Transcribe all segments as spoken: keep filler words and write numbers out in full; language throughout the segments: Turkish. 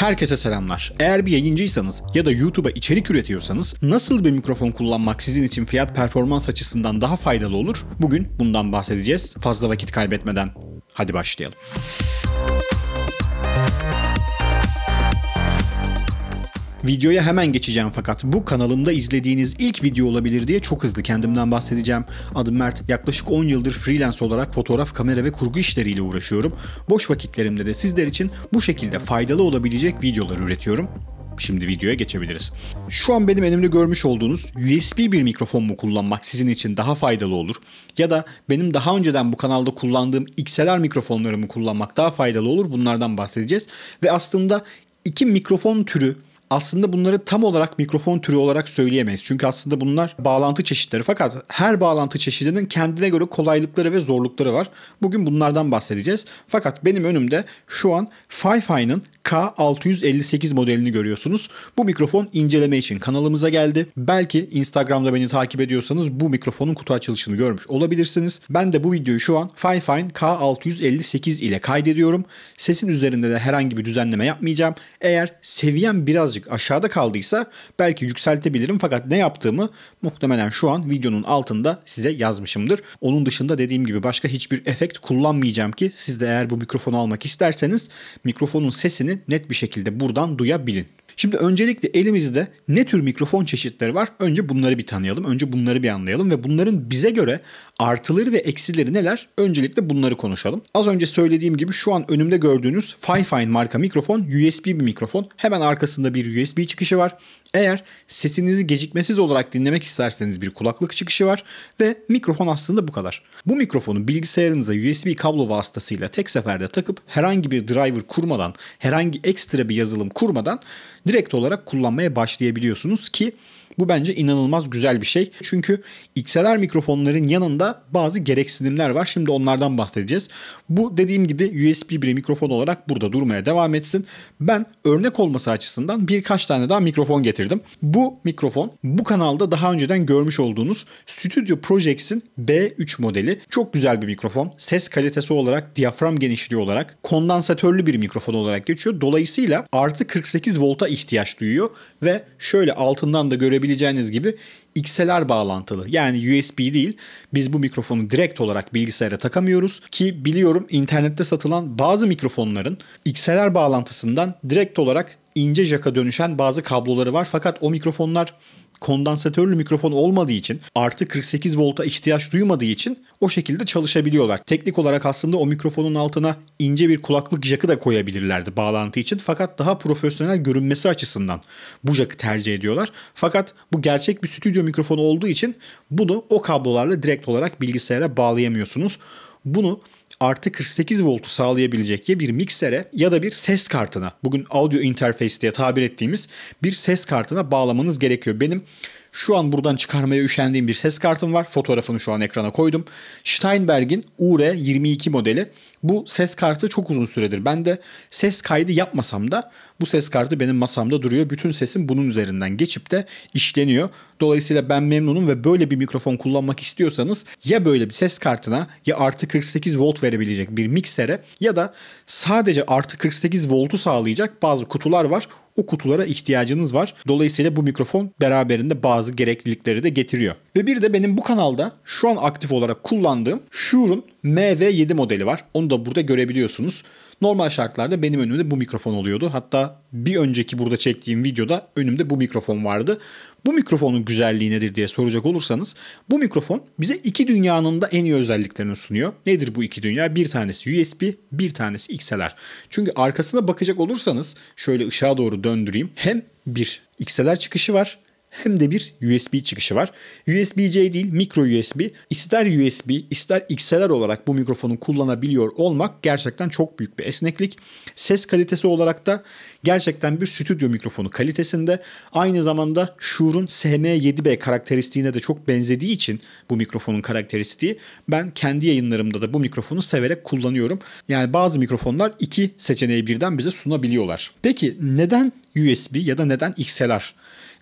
Herkese selamlar. Eğer bir yayıncıysanız ya da YouTube'a içerik üretiyorsanız nasıl bir mikrofon kullanmak sizin için fiyat performans açısından daha faydalı olur? Bugün bundan bahsedeceğiz. Fazla vakit kaybetmeden hadi başlayalım. Videoya hemen geçeceğim fakat bu kanalımda izlediğiniz ilk video olabilir diye çok hızlı kendimden bahsedeceğim. Adım Mert, yaklaşık on yıldır freelance olarak fotoğraf, kamera ve kurgu işleriyle uğraşıyorum. Boş vakitlerimde de sizler için bu şekilde faydalı olabilecek videolar üretiyorum. Şimdi videoya geçebiliriz. Şu an benim elimde görmüş olduğunuz U S B bir mikrofon mu kullanmak sizin için daha faydalı olur? Ya da benim daha önceden bu kanalda kullandığım X L R mikrofonlarımı kullanmak daha faydalı olur? Bunlardan bahsedeceğiz. Ve aslında iki mikrofon türü, aslında bunları tam olarak mikrofon türü olarak söyleyemeyiz. Çünkü aslında bunlar bağlantı çeşitleri. Fakat her bağlantı çeşidinin kendine göre kolaylıkları ve zorlukları var. Bugün bunlardan bahsedeceğiz. Fakat benim önümde şu an Fifine'ın K altı yüz elli sekiz modelini görüyorsunuz. Bu mikrofon inceleme için kanalımıza geldi. Belki Instagram'da beni takip ediyorsanız bu mikrofonun kutu açılışını görmüş olabilirsiniz. Ben de bu videoyu şu an Fifine K altı yüz elli sekiz ile kaydediyorum. Sesin üzerinde de herhangi bir düzenleme yapmayacağım. Eğer seviyem birazcık aşağıda kaldıysa belki yükseltebilirim. Fakat ne yaptığımı muhtemelen şu an videonun altında size yazmışımdır. Onun dışında dediğim gibi başka hiçbir efekt kullanmayacağım ki siz de eğer bu mikrofonu almak isterseniz mikrofonun sesini net bir şekilde buradan duyabilin. Şimdi öncelikle elimizde ne tür mikrofon çeşitleri var? Önce bunları bir tanıyalım. Önce bunları bir anlayalım ve bunların bize göre artıları ve eksileri neler? Öncelikle bunları konuşalım. Az önce söylediğim gibi şu an önümde gördüğünüz Fifine marka mikrofon U S B bir mikrofon. Hemen arkasında bir U S B çıkışı var. Eğer sesinizi gecikmesiz olarak dinlemek isterseniz bir kulaklık çıkışı var ve mikrofon aslında bu kadar. Bu mikrofonu bilgisayarınıza U S B kablo vasıtasıyla tek seferde takıp herhangi bir driver kurmadan, herhangi ekstra bir yazılım kurmadan direkt olarak kullanmaya başlayabiliyorsunuz ki bu bence inanılmaz güzel bir şey. Çünkü X L R mikrofonların yanında bazı gereksinimler var. Şimdi onlardan bahsedeceğiz. Bu dediğim gibi U S B bir mikrofon olarak burada durmaya devam etsin. Ben örnek olması açısından birkaç tane daha mikrofon getirdim. Bu mikrofon bu kanalda daha önceden görmüş olduğunuz Studio Projects'in B üç modeli. Çok güzel bir mikrofon. Ses kalitesi olarak, diyafram genişliği olarak, kondansatörlü bir mikrofon olarak geçiyor. Dolayısıyla artı kırk sekiz volta ihtiyaç duyuyor ve şöyle altından da görebilirsiniz. Bileceğiniz gibi X L R bağlantılı, yani U S B değil. Biz bu mikrofonu direkt olarak bilgisayara takamıyoruz ki biliyorum internette satılan bazı mikrofonların X L R bağlantısından direkt olarak ince jaka dönüşen bazı kabloları var. Fakat o mikrofonlar kondansatörlü mikrofon olmadığı için, artı kırk sekiz volta ihtiyaç duymadığı için o şekilde çalışabiliyorlar. Teknik olarak aslında o mikrofonun altına ince bir kulaklık jakı da koyabilirlerdi bağlantı için. Fakat daha profesyonel görünmesi açısından bu jakı tercih ediyorlar. Fakat bu gerçek bir stüdyo mikrofonu olduğu için bunu o kablolarla direkt olarak bilgisayara bağlayamıyorsunuz. Bunu artı kırk sekiz voltu sağlayabilecek ya bir miksere ya da bir ses kartına, bugün audio interface diye tabir ettiğimiz bir ses kartına bağlamanız gerekiyor. Benim şu an buradan çıkarmaya üşendiğim bir ses kartım var. Fotoğrafını şu an ekrana koydum. Steinberg'in U R yirmi iki modeli. Bu ses kartı çok uzun süredir. Ben de ses kaydı yapmasam da bu ses kartı benim masamda duruyor. Bütün sesim bunun üzerinden geçip de işleniyor. Dolayısıyla ben memnunum ve böyle bir mikrofon kullanmak istiyorsanız ya böyle bir ses kartına ya artı kırk sekiz volt verebilecek bir miksere ya da sadece artı kırk sekiz voltu sağlayacak bazı kutular var. O kutulara ihtiyacınız var. Dolayısıyla bu mikrofon beraberinde bazı gereklilikleri de getiriyor. Ve bir de benim bu kanalda şu an aktif olarak kullandığım Shure'un M V yedi modeli var. Onu da burada görebiliyorsunuz. Normal şartlarda benim önümde bu mikrofon oluyordu. Hatta bir önceki burada çektiğim videoda önümde bu mikrofon vardı. Bu mikrofonun güzelliği nedir diye soracak olursanız, bu mikrofon bize iki dünyanın da en iyi özelliklerini sunuyor. Nedir bu iki dünya? Bir tanesi U S B, bir tanesi X L R. Çünkü arkasına bakacak olursanız, şöyle ışığa doğru döndüreyim. Hem bir X L R çıkışı var, hem de bir U S B çıkışı var. U S B C değil, micro U S B. İster U S B, ister X L R olarak bu mikrofonu kullanabiliyor olmak gerçekten çok büyük bir esneklik. Ses kalitesi olarak da gerçekten bir stüdyo mikrofonu kalitesinde. Aynı zamanda Shure'un S M yedi B karakteristiğine de çok benzediği için bu mikrofonun karakteristiği, ben kendi yayınlarımda da bu mikrofonu severek kullanıyorum. Yani bazı mikrofonlar iki seçeneği birden bize sunabiliyorlar. Peki neden U S B ya da neden X L R?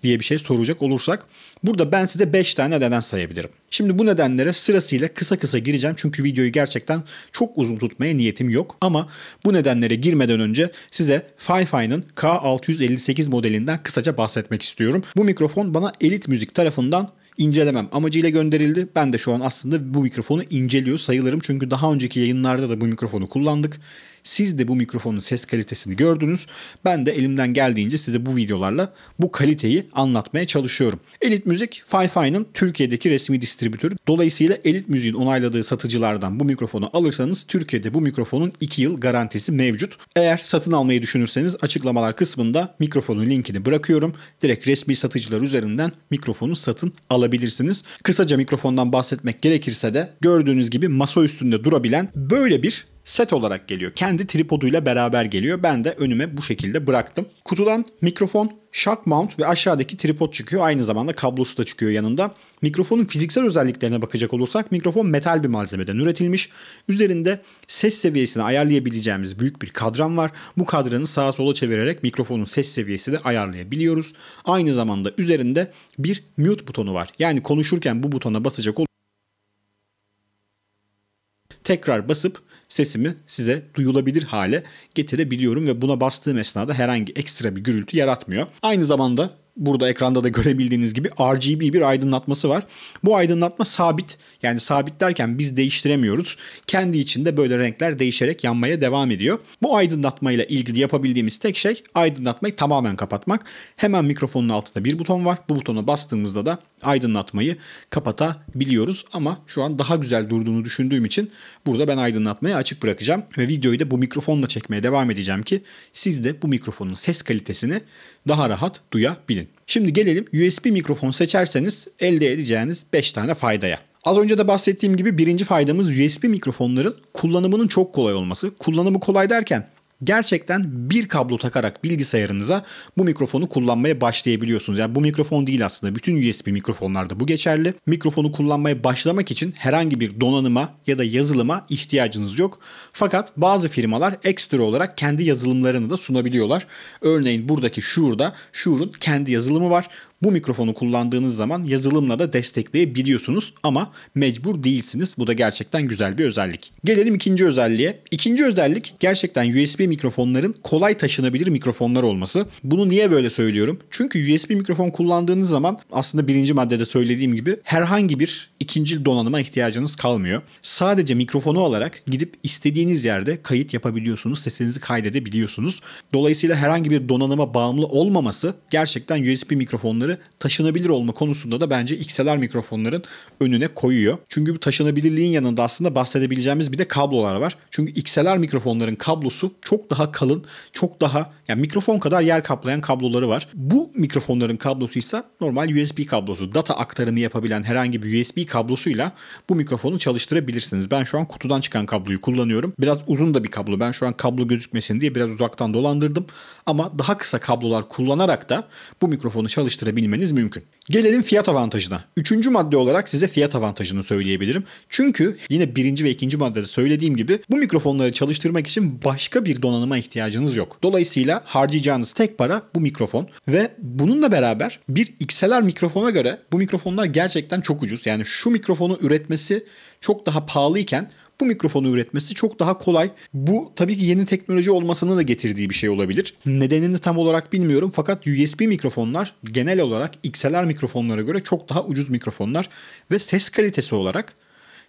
diye bir şey soracak olursak burada ben size beş tane neden sayabilirim. Şimdi bu nedenlere sırasıyla kısa kısa gireceğim çünkü videoyu gerçekten çok uzun tutmaya niyetim yok. Ama bu nedenlere girmeden önce size Fifine'ın K altı yüz elli sekiz modelinden kısaca bahsetmek istiyorum. Bu mikrofon bana Elit Müzik tarafından incelemem amacıyla gönderildi. Ben de şu an aslında bu mikrofonu inceliyor sayılırım. Çünkü daha önceki yayınlarda da bu mikrofonu kullandık. Siz de bu mikrofonun ses kalitesini gördünüz. Ben de elimden geldiğince size bu videolarla bu kaliteyi anlatmaya çalışıyorum. Elit Müzik, Fifine'ın Türkiye'deki resmi distribütörü. Dolayısıyla Elit Müzik'in onayladığı satıcılardan bu mikrofonu alırsanız Türkiye'de bu mikrofonun iki yıl garantisi mevcut. Eğer satın almayı düşünürseniz açıklamalar kısmında mikrofonun linkini bırakıyorum. Direkt resmi satıcılar üzerinden mikrofonu satın alabilirsiniz. Kısaca mikrofondan bahsetmek gerekirse de gördüğünüz gibi masa üstünde durabilen böyle bir set olarak geliyor. Kendi tripoduyla beraber geliyor. Ben de önüme bu şekilde bıraktım. Kutudan mikrofon, shock mount ve aşağıdaki tripod çıkıyor. Aynı zamanda kablosu da çıkıyor yanında. Mikrofonun fiziksel özelliklerine bakacak olursak mikrofon metal bir malzemeden üretilmiş. Üzerinde ses seviyesini ayarlayabileceğimiz büyük bir kadran var. Bu kadranı sağa sola çevirerek mikrofonun ses seviyesini de ayarlayabiliyoruz. Aynı zamanda üzerinde bir mute butonu var. Yani konuşurken bu butona basacak olursak tekrar basıp sesimi size duyulabilir hale getirebiliyorum ve buna bastığım esnada herhangi ekstra bir gürültü yaratmıyor. Aynı zamanda burada ekranda da görebildiğiniz gibi R G B bir aydınlatması var. Bu aydınlatma sabit. Yani sabit derken biz değiştiremiyoruz. Kendi içinde böyle renkler değişerek yanmaya devam ediyor. Bu aydınlatmayla ilgili yapabildiğimiz tek şey aydınlatmayı tamamen kapatmak. Hemen mikrofonun altında bir buton var. Bu butona bastığımızda da aydınlatmayı kapatabiliyoruz. Ama şu an daha güzel durduğunu düşündüğüm için burada ben aydınlatmayı açık bırakacağım. Ve videoyu da bu mikrofonla çekmeye devam edeceğim ki siz de bu mikrofonun ses kalitesini daha rahat duyabilin. Şimdi gelelim U S B mikrofon seçerseniz elde edeceğiniz beş tane faydaya. Az önce de bahsettiğim gibi birinci faydamız U S B mikrofonların kullanımının çok kolay olması. Kullanımı kolay derken gerçekten bir kablo takarak bilgisayarınıza bu mikrofonu kullanmaya başlayabiliyorsunuz. Yani bu mikrofon değil aslında. Bütün U S B mikrofonlarda bu geçerli. Mikrofonu kullanmaya başlamak için herhangi bir donanıma ya da yazılıma ihtiyacınız yok. Fakat bazı firmalar ekstra olarak kendi yazılımlarını da sunabiliyorlar. Örneğin buradaki Shure'da Shure'un kendi yazılımı var. Bu mikrofonu kullandığınız zaman yazılımla da destekleyebiliyorsunuz ama mecbur değilsiniz. Bu da gerçekten güzel bir özellik. Gelelim ikinci özelliğe. İkinci özellik gerçekten U S B mikrofonların kolay taşınabilir mikrofonlar olması. Bunu niye böyle söylüyorum? Çünkü U S B mikrofon kullandığınız zaman aslında birinci maddede söylediğim gibi herhangi bir ikinci donanıma ihtiyacınız kalmıyor. Sadece mikrofonu alarak gidip istediğiniz yerde kayıt yapabiliyorsunuz. Sesinizi kaydedebiliyorsunuz. Dolayısıyla herhangi bir donanıma bağımlı olmaması gerçekten U S B mikrofonları taşınabilir olma konusunda da bence X L R mikrofonların önüne koyuyor. Çünkü bu taşınabilirliğin yanında aslında bahsedebileceğimiz bir de kablolar var. Çünkü X L R mikrofonların kablosu çok daha kalın, çok daha yani mikrofon kadar yer kaplayan kabloları var. Bu mikrofonların kablosuysa normal U S B kablosu. Data aktarımı yapabilen herhangi bir U S B kablosuyla bu mikrofonu çalıştırabilirsiniz. Ben şu an kutudan çıkan kabloyu kullanıyorum. Biraz uzun da bir kablo. Ben şu an kablo gözükmesin diye biraz uzaktan dolandırdım. Ama daha kısa kablolar kullanarak da bu mikrofonu çalıştırabilirsiniz. Bilmeniz mümkün. Gelelim fiyat avantajına. Üçüncü madde olarak size fiyat avantajını söyleyebilirim. Çünkü yine birinci ve ikinci maddede söylediğim gibi bu mikrofonları çalıştırmak için başka bir donanıma ihtiyacınız yok. Dolayısıyla harcayacağınız tek para bu mikrofon ve bununla beraber bir X L R mikrofona göre bu mikrofonlar gerçekten çok ucuz. Yani şu mikrofonu üretmesi çok daha pahalıyken bu mikrofonu üretmesi çok daha kolay. Bu tabii ki yeni teknoloji olmasının da getirdiği bir şey olabilir. Nedenini tam olarak bilmiyorum fakat U S B mikrofonlar genel olarak X L R mikrofonlara göre çok daha ucuz mikrofonlar ve ses kalitesi olarak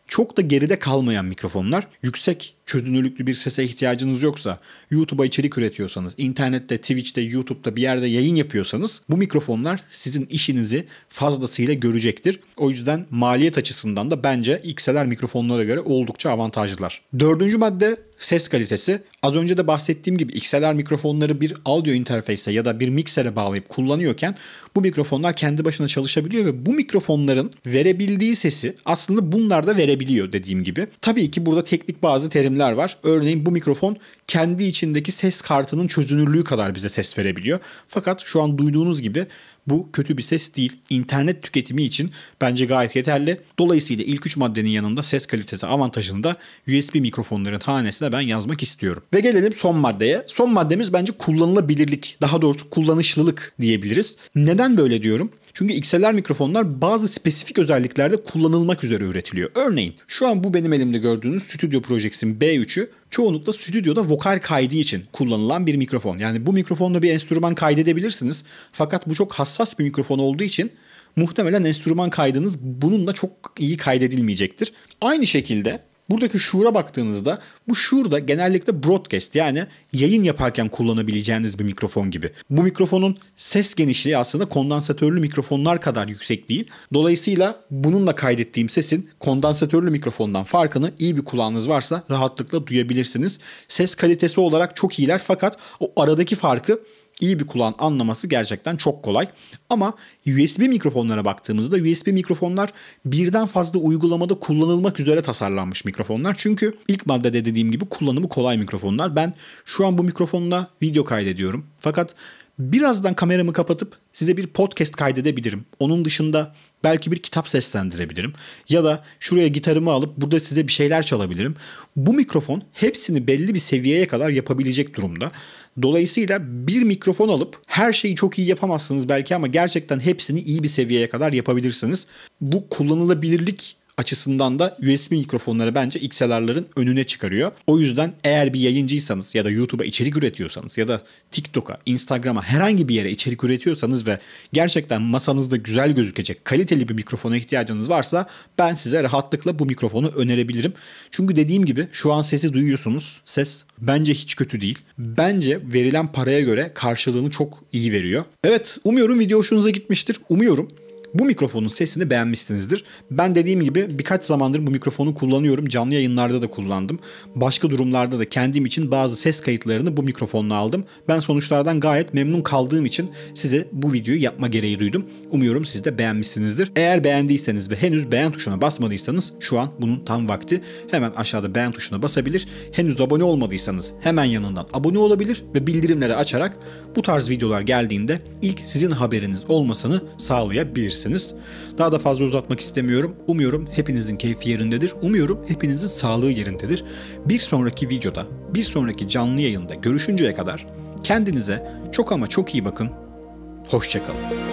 çok da geride kalmayan mikrofonlar. Yüksek çözünürlüklü bir sese ihtiyacınız yoksa, YouTube'a içerik üretiyorsanız, internette, Twitch'te, YouTube'da bir yerde yayın yapıyorsanız bu mikrofonlar sizin işinizi fazlasıyla görecektir. O yüzden maliyet açısından da bence X L R mikrofonlara göre oldukça avantajlılar. Dördüncü madde ses kalitesi. Az önce de bahsettiğim gibi X L R mikrofonları bir audio interface'e ya da bir miksere bağlayıp kullanıyorken bu mikrofonlar kendi başına çalışabiliyor ve bu mikrofonların verebildiği sesi aslında bunlar da verebiliyor dediğim gibi. Tabii ki burada teknik bazı terimler var. Örneğin bu mikrofon kendi içindeki ses kartının çözünürlüğü kadar bize ses verebiliyor. Fakat şu an duyduğunuz gibi Bu kötü bir ses değil. İnternet tüketimi için bence gayet yeterli. Dolayısıyla ilk üç maddenin yanında ses kalitesi avantajını da U S B mikrofonların hanesine ben yazmak istiyorum. Ve gelelim son maddeye. Son maddemiz bence kullanılabilirlik. Daha doğrusu kullanışlılık diyebiliriz. Neden böyle diyorum? Çünkü X L R mikrofonlar bazı spesifik özelliklerde kullanılmak üzere üretiliyor. Örneğin şu an bu benim elimde gördüğünüz Studio Projects'in B üçü çoğunlukla stüdyoda vokal kaydı için kullanılan bir mikrofon. Yani bu mikrofonla bir enstrüman kaydedebilirsiniz. Fakat bu çok hassas bir mikrofon olduğu için muhtemelen enstrüman kaydınız bununla çok iyi kaydedilmeyecektir. Aynı şekilde buradaki Shure'a baktığınızda bu Shure'da genellikle broadcast yani yayın yaparken kullanabileceğiniz bir mikrofon gibi. Bu mikrofonun ses genişliği aslında kondansatörlü mikrofonlar kadar yüksek değil. Dolayısıyla bununla kaydettiğim sesin kondansatörlü mikrofondan farkını iyi bir kulağınız varsa rahatlıkla duyabilirsiniz. Ses kalitesi olarak çok iyiler fakat o aradaki farkı İyi bir kulağın anlaması gerçekten çok kolay. Ama U S B mikrofonlara baktığımızda U S B mikrofonlar birden fazla uygulamada kullanılmak üzere tasarlanmış mikrofonlar. Çünkü ilk maddede dediğim gibi kullanımı kolay mikrofonlar. Ben şu an bu mikrofonla video kaydediyorum. Fakat birazdan kameramı kapatıp size bir podcast kaydedebilirim. Onun dışında belki bir kitap seslendirebilirim. Ya da şuraya gitarımı alıp burada size bir şeyler çalabilirim. Bu mikrofon hepsini belli bir seviyeye kadar yapabilecek durumda. Dolayısıyla bir mikrofon alıp her şeyi çok iyi yapamazsınız belki ama gerçekten hepsini iyi bir seviyeye kadar yapabilirsiniz. Bu kullanılabilirlik açısından da U S B mikrofonları bence X L R'ların önüne çıkarıyor. O yüzden eğer bir yayıncıysanız ya da YouTube'a içerik üretiyorsanız ya da TikTok'a, Instagram'a herhangi bir yere içerik üretiyorsanız ve gerçekten masanızda güzel gözükecek kaliteli bir mikrofona ihtiyacınız varsa ben size rahatlıkla bu mikrofonu önerebilirim. Çünkü dediğim gibi şu an sesi duyuyorsunuz. Ses bence hiç kötü değil. Bence verilen paraya göre karşılığını çok iyi veriyor. Evet, umuyorum video hoşunuza gitmiştir. Umuyorum bu mikrofonun sesini beğenmişsinizdir. Ben dediğim gibi birkaç zamandır bu mikrofonu kullanıyorum. Canlı yayınlarda da kullandım. Başka durumlarda da kendim için bazı ses kayıtlarını bu mikrofonla aldım. Ben sonuçlardan gayet memnun kaldığım için size bu videoyu yapma gereği duydum. Umuyorum siz de beğenmişsinizdir. Eğer beğendiyseniz ve henüz beğen tuşuna basmadıysanız şu an bunun tam vakti. Hemen aşağıda beğen tuşuna basabilir. Henüz abone olmadıysanız hemen yanından abone olabilir ve bildirimleri açarak bu tarz videolar geldiğinde ilk sizin haberiniz olmasını sağlayabilirsiniz. Daha da fazla uzatmak istemiyorum. Umuyorum hepinizin keyfi yerindedir. Umuyorum hepinizin sağlığı yerindedir. Bir sonraki videoda, bir sonraki canlı yayında görüşünceye kadar kendinize çok ama çok iyi bakın. Hoşça kalın.